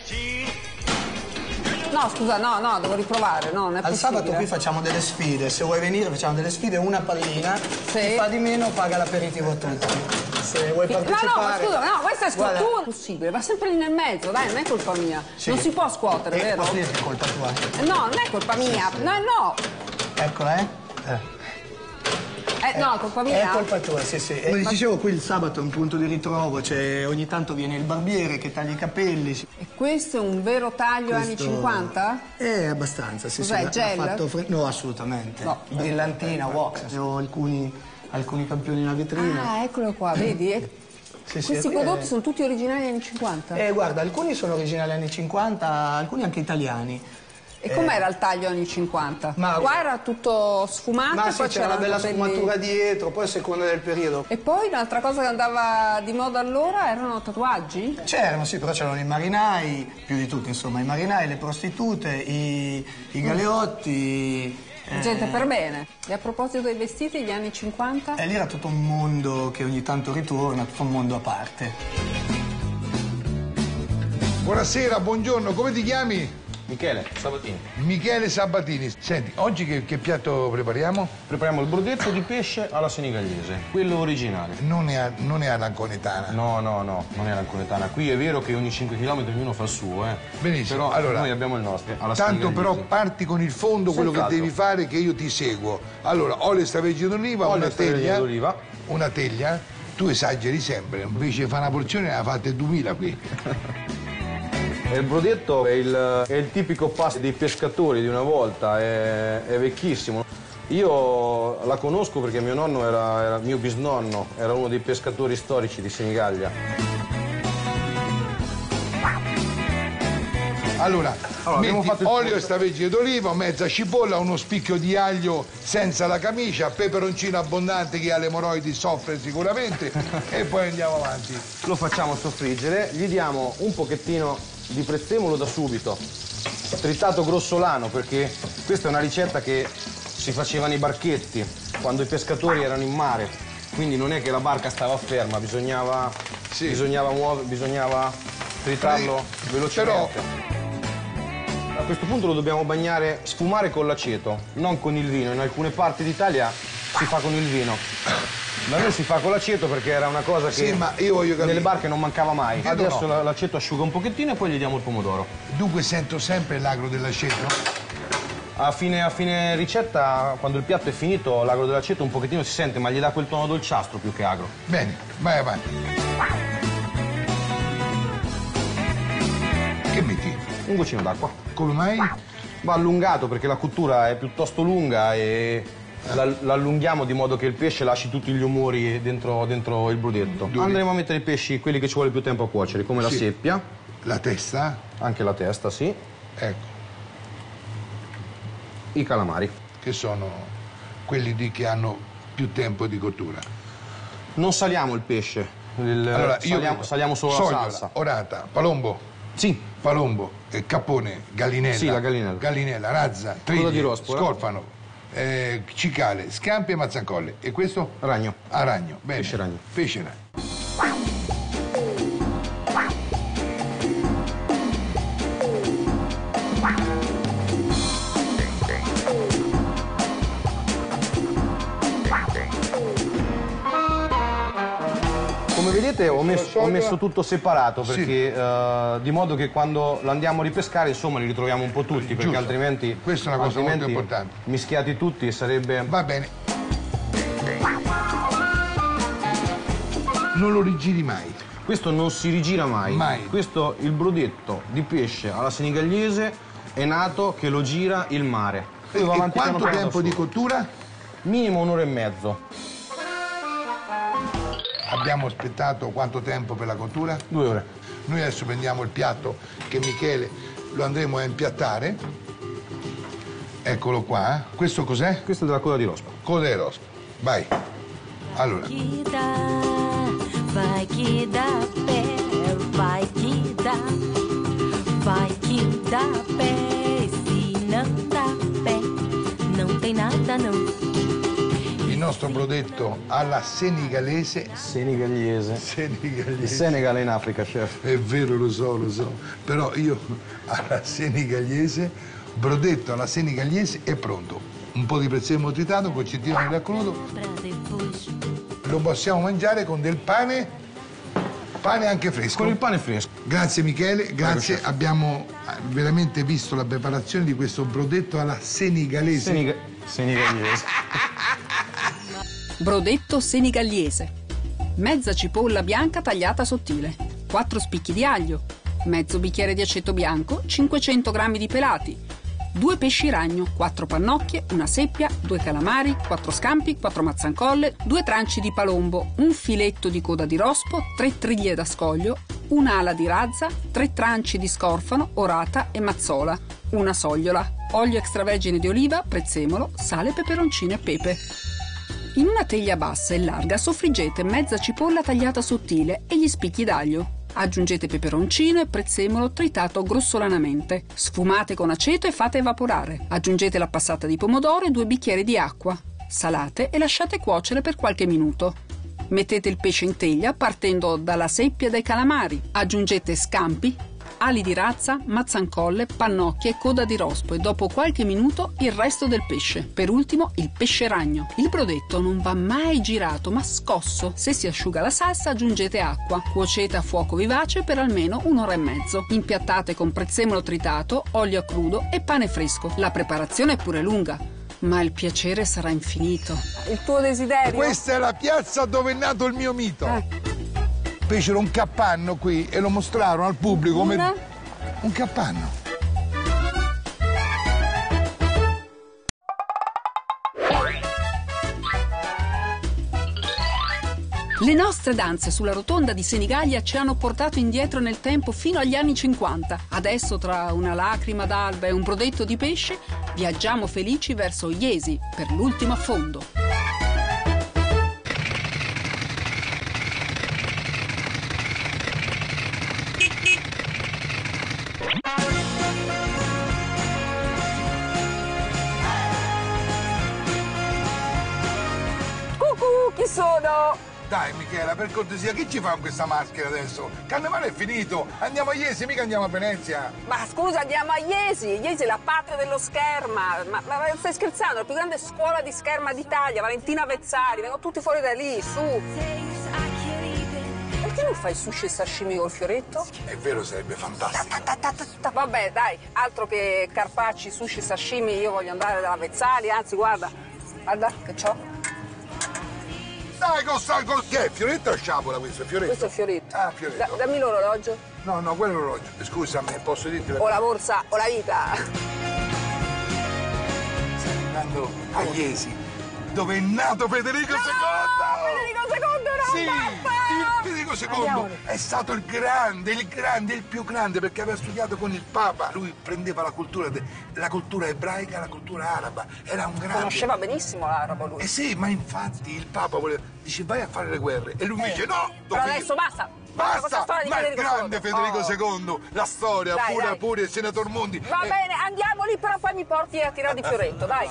No, scusa, no, devo riprovare, no, non è possibile. Al sabato qui facciamo delle sfide, se vuoi venire facciamo delle sfide, una pallina, sì. Chi fa di meno paga l'aperitivo a tutti. Se vuoi partecipare... No, ma scusa, questa è scultura possibile, va sempre lì nel mezzo, dai, non è colpa mia. Sì. Non si può scuotere, vero? Non è colpa tua. No, non è colpa mia, sì. No. Eccola, no, colpa mia. È colpa tua, sì. Come dicevo, qui il sabato è un punto di ritrovo, cioè ogni tanto viene il barbiere che taglia i capelli. E questo è un vero taglio anni 50? Abbastanza, sì. Cos'è, gel? No, assolutamente. No. Brillantina, wax. Avevo alcuni campioni nella vetrina. Ah, eccolo qua, vedi? Questi prodotti sono tutti originali anni 50? Guarda, alcuni sono originali anni 50, alcuni anche italiani. E com'era il taglio anni 50? Qua era tutto sfumato, ma poi c'era una bella sfumatura dietro, poi a seconda del periodo. E poi un'altra cosa che andava di moda allora erano tatuaggi? C'erano, sì, però c'erano i marinai, più di tutti, insomma, i marinai, le prostitute, i galeotti. Gente per bene. E a proposito dei vestiti, gli anni 50? Lì era tutto un mondo che ogni tanto ritorna, tutto un mondo a parte. Buonasera, buongiorno, come ti chiami? Michele Sabatini. Michele Sabatini. Senti, oggi che piatto prepariamo? Prepariamo il brodetto di pesce alla senigallese, quello originale. Non è l'anconetana? No, non è l'anconetana. Qui è vero che ogni 5 km ognuno fa il suo, Benissimo. Però allora, noi abbiamo il nostro. Tanto però parti con il fondo, quello che devi fare, che io ti seguo. Allora, olio e extravergine d'oliva, una teglia. Tu esageri sempre, invece fa una porzione, ne fate 2000 qui. Il brodetto è il tipico pasto dei pescatori di una volta, è vecchissimo. Io la conosco perché mio nonno era mio bisnonno, era uno dei pescatori storici di Senigallia. Allora metti fatto olio e extravergine d'oliva, mezza cipolla, uno spicchio di aglio senza la camicia, peperoncino abbondante che ha le emorroidi, soffre sicuramente, e poi andiamo avanti. Lo facciamo soffriggere, gli diamo un pochettino di prezzemolo da subito, tritato grossolano, perché questa è una ricetta che si faceva nei barchetti quando i pescatori erano in mare, quindi non è che la barca stava ferma, bisognava tritarlo velocemente. Però questo punto lo dobbiamo bagnare, sfumare con l'aceto, non con il vino. In alcune parti d'Italia si fa con il vino, da noi si fa con l'aceto perché era una cosa che ma io voglio capire, nelle barche non mancava mai. Adesso l'aceto asciuga un pochettino e poi gli diamo il pomodoro. Dunque sento sempre l'agro dell'aceto? A fine ricetta, quando il piatto è finito, l'agro dell'aceto un pochettino si sente, ma gli dà quel tono dolciastro più che agro. Bene, vai avanti. Che metti? Un goccino d'acqua. Come mai? Va allungato perché la cottura è piuttosto lunga e l'allunghiamo di modo che il pesce lasci tutti gli umori dentro il brudetto. Andremo a mettere i pesci, quelli che ci vuole più tempo a cuocere, come la seppia. La testa? Anche la testa, sì. Ecco. I calamari, che sono quelli che hanno più tempo di cottura. Non saliamo il pesce, allora, saliamo solo la salsa. Orata, palombo, palombo, cappone, gallinella, la gallinella, razza, triglie, scorfano, cicale, scampi e mazzancolle. E questo? Ragno. Ah, ragno. Bene. Pesce ragno. Pesce ragno. Ho messo tutto separato perché di modo che quando lo andiamo a ripescare, insomma, li ritroviamo un po' tutti, perché altrimenti questa è una cosa molto importante. Mischiati tutti sarebbe... Va bene. Non lo rigiri mai. Questo non si rigira mai. Mai. Questo, il brudetto di pesce alla senigallese, è nato che lo gira il mare. E quanto tempo di cottura? Minimo 1 ora e mezzo. Abbiamo aspettato quanto tempo per la cottura? 2 ore. Noi adesso prendiamo il piatto che Michele lo andremo a impiattare. Eccolo qua. Questo cos'è? Questo è della coda di rospo. Coda di rospo. Vai. Allora. Il nostro brodetto alla senigalese. Senigalese. Senegale in Africa, chef. È vero, lo so. Però io alla senigalese, brodetto alla senigalese è pronto. Un po' di prezzemolo motritato, concettino di raccolto. Lo possiamo mangiare con del pane, anche fresco. Con il pane fresco. Grazie Michele, grazie. Prego, abbiamo veramente visto la preparazione di questo brodetto alla senigalese. Senigalese. Brodetto senigallese. Mezza cipolla bianca tagliata sottile, 4 spicchi di aglio, mezzo bicchiere di aceto bianco, 500 grammi di pelati, 2 pesci ragno, 4 pannocchie, 1 seppia, 2 calamari, 4 scampi, 4 mazzancolle, 2 tranci di palombo, 1 filetto di coda di rospo, 3 triglie da scoglio, 1 ala di razza, 3 tranci di scorfano, orata e mazzola, 1 sogliola, olio extravergine di oliva, prezzemolo, sale, peperoncino e pepe. In una teglia bassa e larga soffriggete mezza cipolla tagliata sottile e gli spicchi d'aglio. Aggiungete peperoncino e prezzemolo tritato grossolanamente. Sfumate con aceto e fate evaporare. Aggiungete la passata di pomodoro e 2 bicchieri di acqua. Salate e lasciate cuocere per qualche minuto. Mettete il pesce in teglia partendo dalla seppia e dai calamari. Aggiungete scampi, ali di razza, mazzancolle, pannocchie, coda di rospo e dopo qualche minuto il resto del pesce. Per ultimo il pesce ragno. Il brodetto non va mai girato ma scosso. Se si asciuga la salsa aggiungete acqua. Cuocete a fuoco vivace per almeno 1 ora e mezzo. Impiattate con prezzemolo tritato, olio a crudo e pane fresco. La preparazione è pure lunga, ma il piacere sarà infinito. Il tuo desiderio? Questa è la piazza dove è nato il mio mito. Fecero un cappanno qui e lo mostrarono al pubblico come un cappanno. Le nostre danze sulla rotonda di Senigallia ci hanno portato indietro nel tempo fino agli anni 50. Adesso, tra una lacrima d'alba e un brodetto di pesce, viaggiamo felici verso Jesi per l'ultimo affondo. Sono Dai Michela, per cortesia, che ci fa con questa maschera adesso? Carnevale è finito, andiamo a Jesi, mica andiamo a Venezia. Ma scusa, andiamo a Jesi, Jesi è la patria dello scherma. Ma stai scherzando, è la più grande scuola di scherma d'Italia, Valentina Vezzali, vengono tutti fuori da lì, su. Perché non fai sushi e sashimi col fioretto? È vero, sarebbe fantastico. Vabbè, dai, altro che carpacci, sushi, sashimi, io voglio andare dalla Vezzali, anzi, guarda, guarda che c'ho. Dai, che è? Fioretto o sciabola questo? Fioretto? Questo è fioretto. Ah, fioretto. Dammi l'orologio. No, no, quello è l'orologio. Scusami, posso dirti la... O la borsa o la vita. Stiamo andando a Jesi, dove è nato Federico II! Federico II non basta! Federico II è stato il più grande, perché aveva studiato con il Papa. Lui prendeva la cultura ebraica e la cultura araba. Era un grande. Conosceva benissimo l'arabo lui. Eh sì, ma infatti il Papa voleva, dice vai a fare le guerre. E lui dice no! Però adesso basta! Basta! Ma il grande Federico II, la storia, dai, pure il senatore Mondi. Va bene, andiamo lì, però poi mi porti a tirare di fioretto, dai!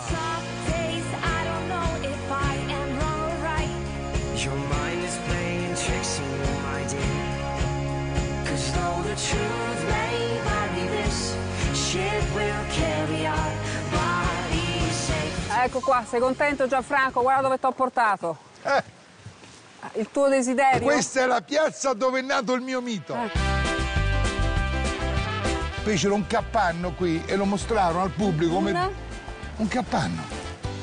Ecco qua, sei contento Gianfranco? Guarda dove ti ho portato. Il tuo desiderio. Questa è la piazza dove è nato il mio mito. Fecero un cappanno qui e lo mostrarono al pubblico come un cappanno,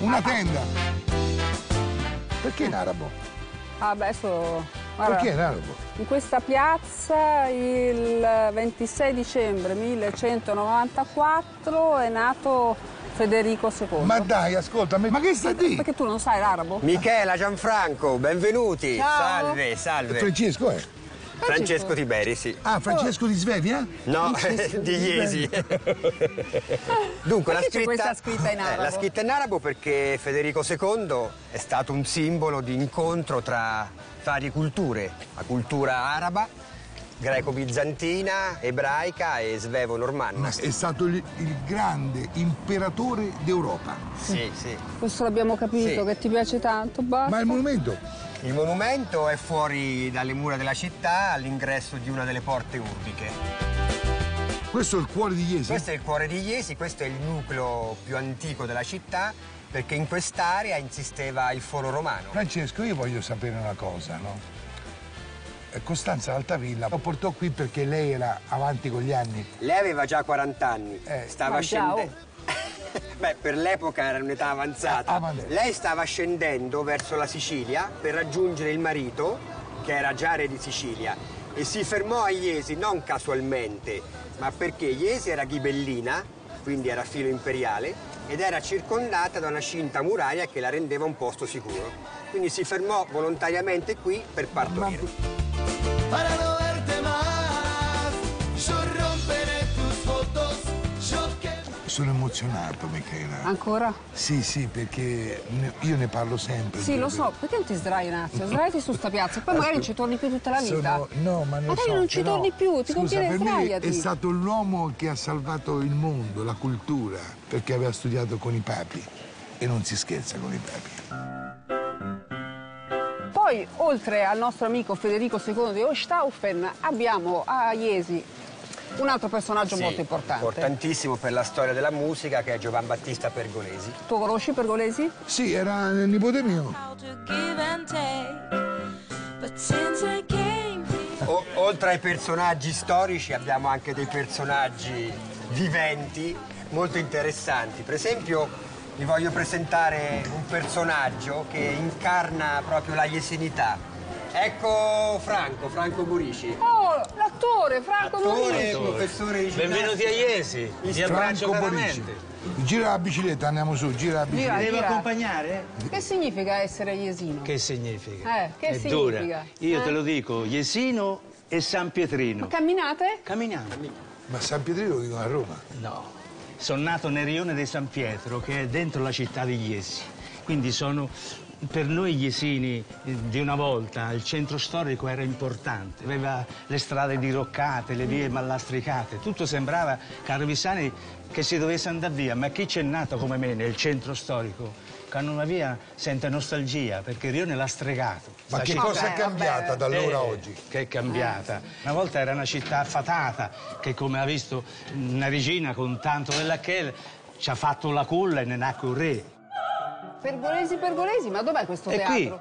una tenda. Perché in arabo? Adesso. Allora, perché era arabo? In questa piazza il 26 dicembre 1194 è nato Federico II. Ma dai, ascoltami, ma che stai lì? Perché tu non sai l'arabo? Michela, Gianfranco, benvenuti. Ciao. Salve, salve. Francesco è? Francesco Tiberi, sì. Ah, Francesco di Svevia? No, di Jesi. Dunque, la scritta... questa scritta in arabo? La scritta in arabo perché Federico II è stato un simbolo di incontro tra varie culture, la cultura araba, greco-bizantina, ebraica e svevo-normanna. È stato il grande imperatore d'Europa. Sì, sì. Questo l'abbiamo capito, sì. Che ti piace tanto, basta. Ma il monumento? Il monumento è fuori dalle mura della città, all'ingresso di una delle porte urbiche. Questo è il cuore di Jesi? Questo è il cuore di Jesi, questo è il nucleo più antico della città, perché in quest'area insisteva il foro romano. Francesco, io voglio sapere una cosa, no? Costanza d'Altavilla lo portò qui perché lei era avanti con gli anni. Lei aveva già 40 anni, stava scendendo. Beh, per l'epoca era un'età avanzata. Lei stava scendendo verso la Sicilia per raggiungere il marito, che era già re di Sicilia, e si fermò a Jesi non casualmente, ma perché Jesi era ghibellina, quindi era filo imperiale, ed era circondata da una cinta muraria che la rendeva un posto sicuro. Quindi si fermò volontariamente qui per partorire. Sono emozionato, Michela. Ancora? Sì, sì, perché io ne parlo sempre. Sì, lo so. Perché non ti sdrai un attimo? Sdraiati su sta piazza e poi magari non ci torni più tutta la vita. No, ma non magari non ci torni più, ti conviene sdraiati. È stato l'uomo che ha salvato il mondo, la cultura, perché aveva studiato con i papi e non si scherza con i papi. Poi, oltre al nostro amico Federico II di Hohenstaufen, abbiamo a Jesi un altro personaggio molto importante. Importantissimo per la storia della musica, che è Giovanni Battista Pergolesi. Tu conosci Pergolesi? Sì, era il nipote mio. Oltre ai personaggi storici abbiamo anche dei personaggi viventi molto interessanti. Per esempio vi voglio presentare un personaggio che incarna proprio la jesinità. Ecco Franco Burici. Oh, l'attore Franco Burici. Professore di città. Benvenuti a Jesi. Vi abbraccio veramente. Gira la bicicletta, andiamo su, gira la bicicletta. Mi devo accompagnare? Che significa essere jesino? Che significa? Che significa? Dura. Io te lo dico, jesino e San Pietrino. Ma camminate? Camminiamo. Ma San Pietrino lo dicono a Roma? No. Sono nato nel rione di San Pietro, che è dentro la città di Jesi. Quindi sono... Per noi jesini di una volta il centro storico era importante, aveva le strade diroccate, le vie malastricate, tutto sembrava, caro Vissani, che si dovesse andare via, ma chi c'è nato come me nel centro storico quando va via sente nostalgia, perché Rione l'ha stregato. Ma che cosa è cambiata da allora a oggi? Che è cambiata. Una volta era una città fatata, che come ha visto Narigina con tanto della che ci ha fatto la culla e ne nacque un re. Pergolesi, Pergolesi, ma dov'è questo teatro? Qui.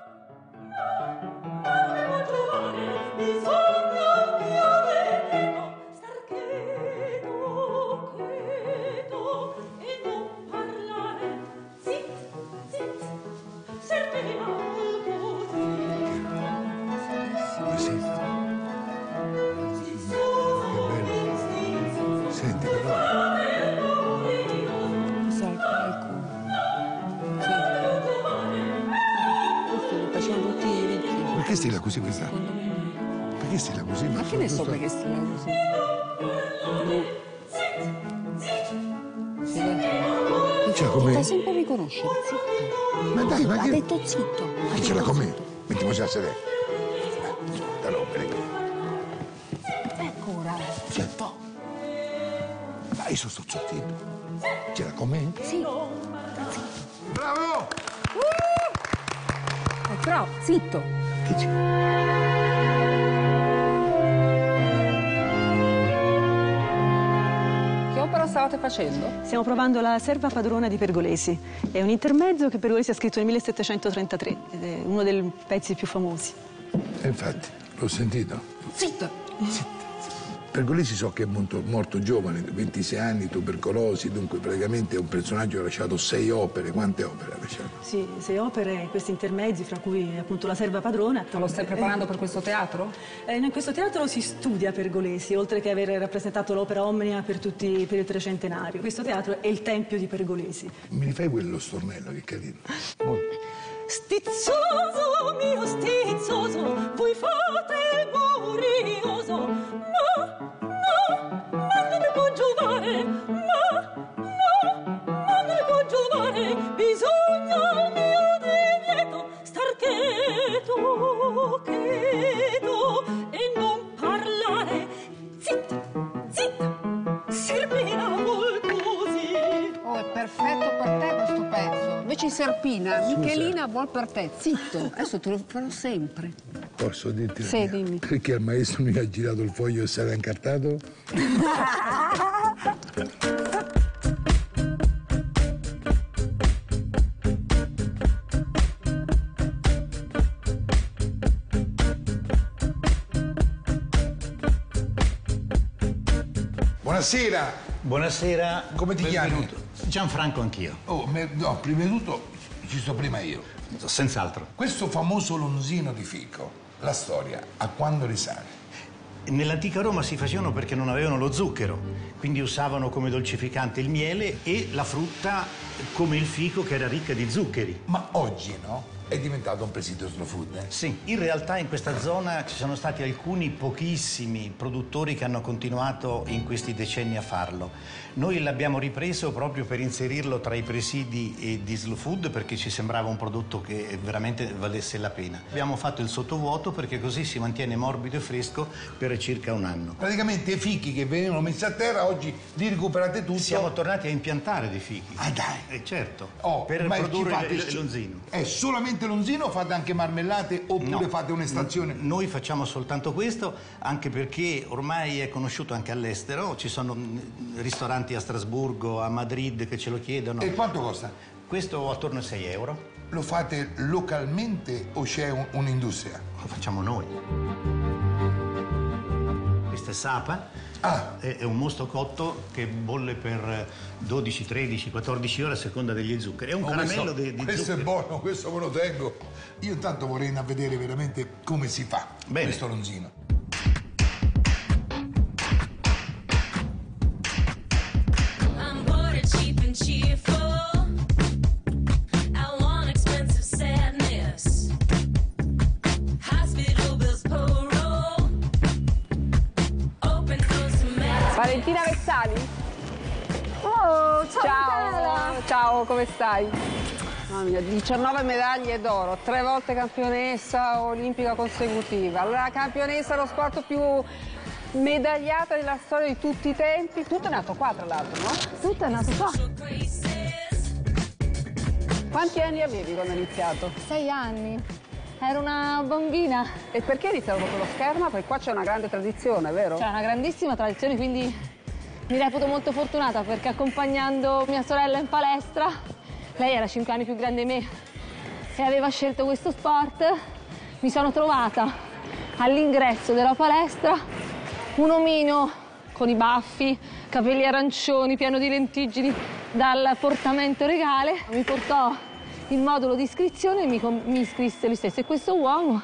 Perché stila così questa? Perché stila così? Ma che ne so perché stila così? Cioè, come... Ti sempre riconoscere, zitto. Ma dai, ma che... Ha detto zitto. Che ce l'ha con me? Mettiamoci a sedere. Da rompere. Ecco ora, zitto. Ma io sono zottino. Ce l'ha con me? Sì. Bravo! Però, zitto. Che c'è? Che opera stavate facendo? Stiamo provando La serva padrona di Pergolesi. È un intermezzo che Pergolesi ha scritto nel 1733 ed è uno dei pezzi più famosi. E infatti, l'ho sentito. Zitto! Zitto. Pergolesi so che è morto giovane, 26 anni, tubercolosi, dunque praticamente è un personaggio che ha lasciato 6 opere. Quante opere ha lasciato? Sì, 6 opere, questi intermezzi, fra cui appunto La serva padrona. Ma lo stai preparando per questo teatro? In questo teatro si studia Pergolesi, oltre che aver rappresentato l'opera omnia per il trecentenario. Questo teatro è il tempio di Pergolesi. Mi rifai quello stornello, che carino. Molto. Stizzoso, mio stizzoso, voi fate glorioso, ma non mi può giovare, ma non mi può giovare, bisogna mio divieto star cheto, cheto e non parlare, zitta, zitta, serpina vuol così. Oh, è perfetto per te questo pezzo. Invece serpina, scusa. Michelina vuol per te, zitto, adesso te lo farò sempre. Posso dirti la mia? Dimmi. Perché al maestro mi ha girato il foglio e sarà incartato? Buonasera. Buonasera. Come ti chiami? Gianfranco anch'io. Oh, no, prima di tutto ci sto prima io. Senz'altro. Questo famoso lonzino di fico, la storia, a quando risale? Nell'antica Roma si facevano perché non avevano lo zucchero, quindi usavano come dolcificante il miele e la frutta come il fico che era ricca di zuccheri. Ma oggi no? È diventato un presidio Slow Food, eh? Sì, in realtà in questa zona ci sono stati alcuni pochissimi produttori che hanno continuato in questi decenni a farlo. Noi l'abbiamo ripreso proprio per inserirlo tra i presidi di Slow Food perché ci sembrava un prodotto che veramente valesse la pena. Abbiamo fatto il sottovuoto perché così si mantiene morbido e fresco per circa 1 anno. Praticamente i fichi che venivano messi a terra oggi li recuperate tutti. Siamo tornati a impiantare dei fichi. Ah dai! Certo, oh, per produrre il lonzino. È solamente lonzino, fate anche marmellate oppure no, fate un'estrazione? Noi facciamo soltanto questo, anche perché ormai è conosciuto anche all'estero, ci sono ristoranti a Strasburgo, a Madrid che ce lo chiedono. E quanto costa? Questo attorno ai 6 euro. Lo fate localmente o c'è un'industria? Lo facciamo noi. Questa è sapa. Ah. È un mosto cotto che bolle per 12, 13, 14 ore a seconda degli zuccheri. È un caramello di zuccheri. Questo è buono, questo me lo tengo. Io intanto vorrei andare a vedere veramente come si fa. Bene. Questo lonzino. Valentina Vezzali? Oh, ciao! Ciao, come stai? Mamma mia, 19 medaglie d'oro, 3 volte campionessa olimpica consecutiva. Allora, campionessa dello sport più medagliata della storia di tutti i tempi. Tutto è nato qua, tra l'altro, no? Tutto è nato qua. Quanti anni avevi quando hai iniziato? 6 anni. Ero una bambina. E perché hai iniziato con lo schermo? Perché qua c'è una grande tradizione, vero? C'è una grandissima tradizione, quindi mi reputo molto fortunata, perché accompagnando mia sorella in palestra, lei era 5 anni più grande di me e aveva scelto questo sport, mi sono trovata all'ingresso della palestra un omino con i baffi, capelli arancioni, pieno di lentiggini, dal portamento regale. Mi portò il modulo di iscrizione e mi iscrisse lui stesso, e questo uomo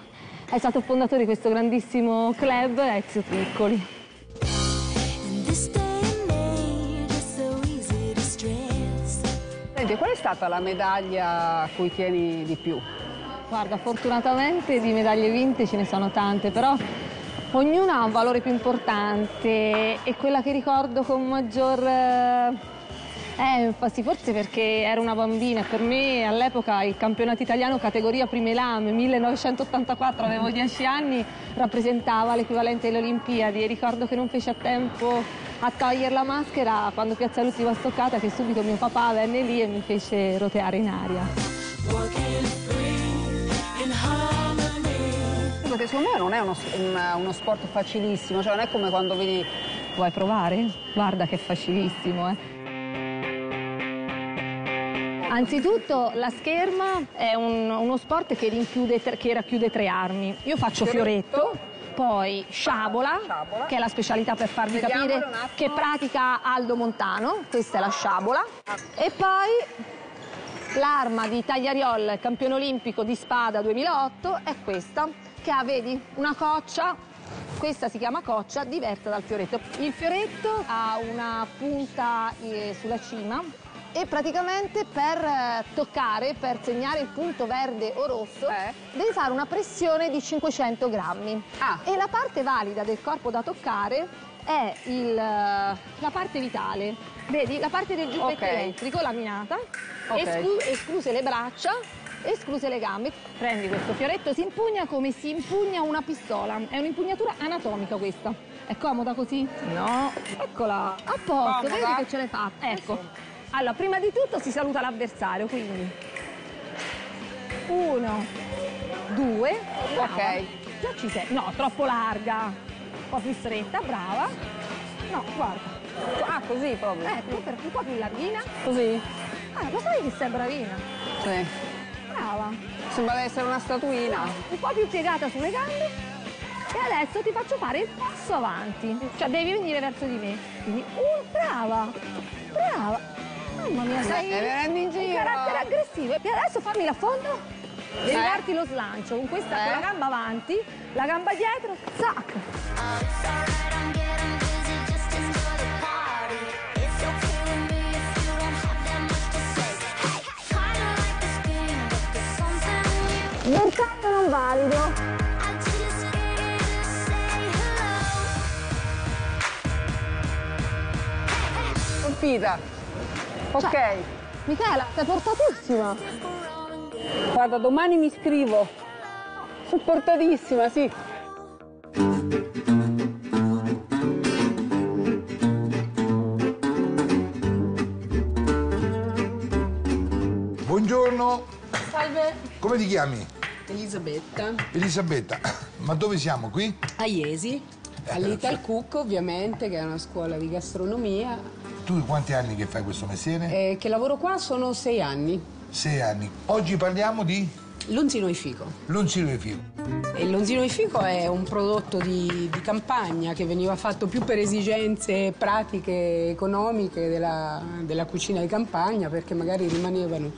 è stato il fondatore di questo grandissimo club, Ezio Piccoli. Senti, qual è stata la medaglia a cui tieni di più? Guarda, fortunatamente di medaglie vinte ce ne sono tante, però ognuna ha un valore più importante, e quella che ricordo con maggior enfasi, forse perché ero una bambina, per me all'epoca il campionato italiano categoria prime lame, 1984, avevo 10 anni, rappresentava l'equivalente alle Olimpiadi, e ricordo che non fece a tempo a togliere la maschera quando piazzai l'ultima stoccata, che subito mio papà venne lì e mi fece roteare in aria. Perché secondo me non è uno sport facilissimo, cioè non è come quando vedi... Vuoi provare? Guarda che è facilissimo, eh. Anzitutto la scherma è uno sport che racchiude 3 armi. Io faccio fioretto, poi sciabola, che è la specialità per farvi capire che pratica Aldo Montano, questa è la sciabola, e poi l'arma di Tagliariol, campione olimpico di spada 2008, è questa, che ha, vedi, una coccia, questa si chiama coccia, diversa dal fioretto. Il fioretto ha una punta sulla cima, e praticamente per toccare, per segnare il punto verde o rosso, devi fare una pressione di 500 grammi. E la parte valida del corpo da toccare è la parte vitale. Vedi, la parte del giubbetto elettrico laminata, escluse le braccia, escluse le gambe. Prendi questo fioretto, si impugna come si impugna una pistola. È un'impugnatura anatomica questa. È comoda così? No. Eccola, a posto, vedi che ce l'hai fatta. Ecco. Allora, prima di tutto si saluta l'avversario, quindi 1, 2, brava. Già ci sei. No, troppo larga, un po' più stretta, brava. No, guarda. Così proprio. Ecco, un po' più larghina. Così. Lo sai che sei bravina? Sì. Brava. Sembra di essere una statuina. No, un po' più piegata sulle gambe. E adesso ti faccio fare il passo avanti. Cioè, devi venire verso di me. Quindi, brava, brava. Mamma mia, sei un carattere aggressivo. E adesso fammi la fondo, devi darti lo slancio con questa con la gamba avanti, la gamba dietro, zac. Mercato non valido. Colpita. Ok. Cioè, Michela, sei portatissima. Guarda, domani mi iscrivo. Sono portatissima, sì. Buongiorno. Salve. Come ti chiami? Elisabetta. Elisabetta, ma dove siamo qui? A Jesi, all'Ital Cook, ovviamente, che è una scuola di gastronomia. Tu quanti anni che fai questo mestiere? Che lavoro qua sono 6 anni. 6 anni. Oggi parliamo di? L'unzino di fico. L'unzino di fico. E l'unzino di fico è un prodotto di campagna che veniva fatto più per esigenze pratiche economiche della cucina di campagna, perché magari rimanevano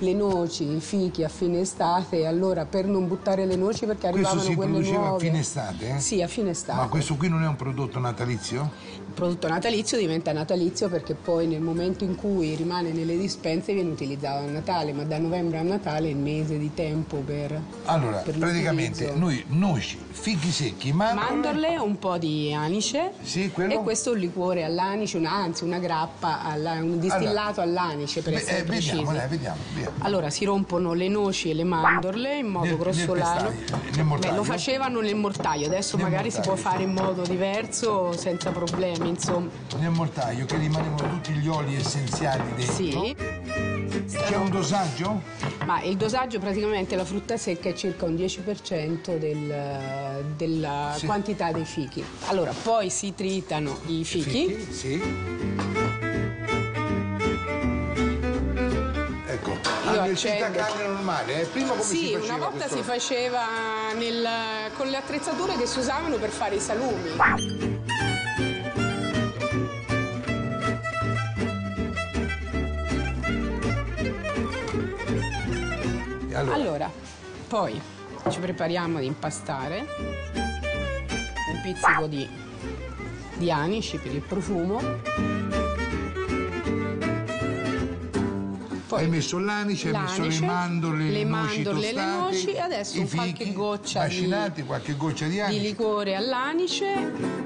le noci, i fichi a fine estate, e allora per non buttare le noci, perché arrivavano quelle nuove. Questo si produceva a fine estate? Sì, a fine estate. Ma questo qui non è un prodotto natalizio? Prodotto natalizio diventa natalizio perché poi nel momento in cui rimane nelle dispense viene utilizzato a Natale, ma da novembre a Natale è il mese di tempo per... Allora, per praticamente noi noci, fichi secchi, mandorle, un po' di anice, sì, e questo è un liquore all'anice, anzi una grappa, un distillato all'anice, per essere precisi. Vediamo, via. Allora si rompono le noci e le mandorle in modo grossolano. Lo facevano nel mortaio, adesso magari si può fare in modo diverso senza problemi. Insomma. Nel mortaio che rimanevano tutti gli oli essenziali dentro. Sì. C'è un dosaggio? Ma il dosaggio praticamente la frutta secca è circa un 10% della sì. quantità dei fichi. Allora, poi si tritano i fichi. Fichi, sì. Io carne normale, prima come sì, si faceva? Sì, una volta si faceva con le attrezzature che si usavano per fare i salumi. Allora, poi ci prepariamo ad impastare un pizzico di anice per il profumo. Poi, hai messo l'anice, hai messo le mandorle, le noci tostate, le noci e adesso qualche goccia di anice, di liquore all'anice.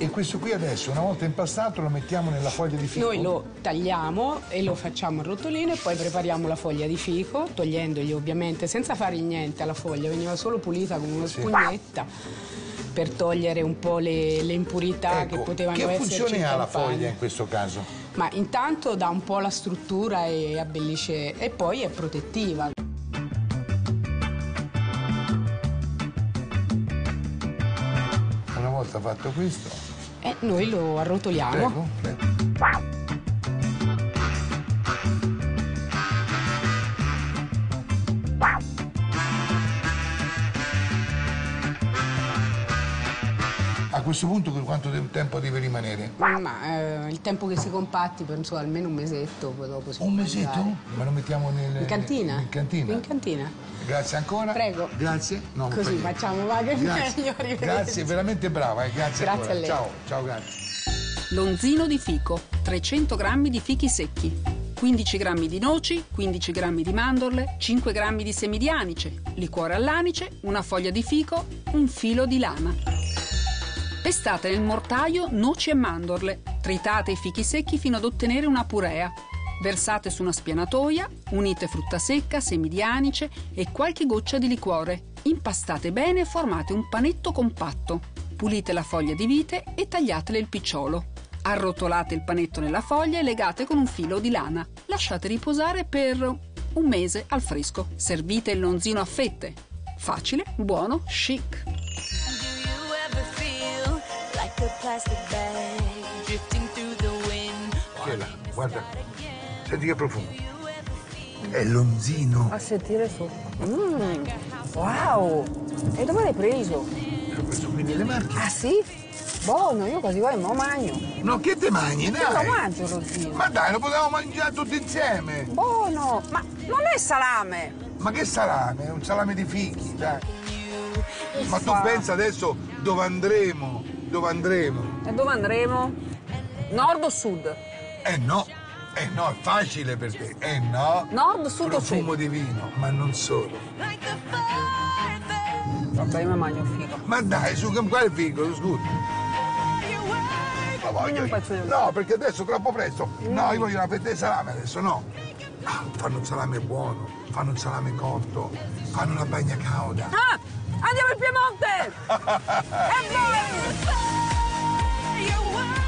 E questo qui adesso, una volta impastato, lo mettiamo nella foglia di fico? Noi lo tagliamo e lo facciamo a rotolino e poi prepariamo la foglia di fico, togliendogli ovviamente, senza fare niente alla foglia, veniva solo pulita con una spugnetta. Sì. Per togliere un po' le impurità che potevano esserci. Che funzione ha la foglia in questo caso? Ma intanto dà un po' la struttura e abbellisce, e poi è protettiva. Una volta fatto questo, noi lo arrotoliamo. Prego. A questo punto quanto tempo deve rimanere? Ma il tempo che si compatti, penso almeno un mesetto. Poi dopo si mesetto? Ma lo mettiamo in cantina? In cantina. Grazie ancora. Prego. Grazie. No, così facciamo vaga e meglio. Grazie, veramente brava. Grazie a lei. Ciao, grazie. Lonzino di fico, 300 grammi di fichi secchi, 15 grammi di noci, 15 grammi di mandorle, 5 grammi di semi di anice, liquore all'anice, una foglia di fico, un filo di lama. Pestate nel mortaio noci e mandorle, tritate i fichi secchi fino ad ottenere una purea. Versate su una spianatoia, unite frutta secca, semi di anice e qualche goccia di liquore. Impastate bene e formate un panetto compatto. Pulite la foglia di vite e tagliatele il picciolo. Arrotolate il panetto nella foglia e legate con un filo di lana. Lasciate riposare per un mese al fresco. Servite il lonzino a fette. Facile, buono, chic. Guarda, senti che profumo. È lonzino. A sentire su. Wow! E dove l'hai preso? Questo qui nelle Marche. Ah sì? Buono, io così poi me lo mangio. No, che te mangi, dai? Io lo mangio il lonzino. Ma dai, lo potevamo mangiare tutti insieme. Buono, ma non è salame. Ma che salame? È un salame di fichi, dai. Ma tu pensa adesso dove andremo? E dove andremo? Nord o sud? Eh no, è facile per te. Nord, sud o sud? Profumo di vino, ma non solo. Vabbè, io mi mangio un figo. Ma dai, su quale figo? Scusa. Ma voglio io. No, perché adesso troppo presto. No, io voglio una fetta di salame adesso, no. Fanno un salame buono, fanno un salame cotto, fanno una bagna cauda. Ah! Andiamo in Piemonte! E voi!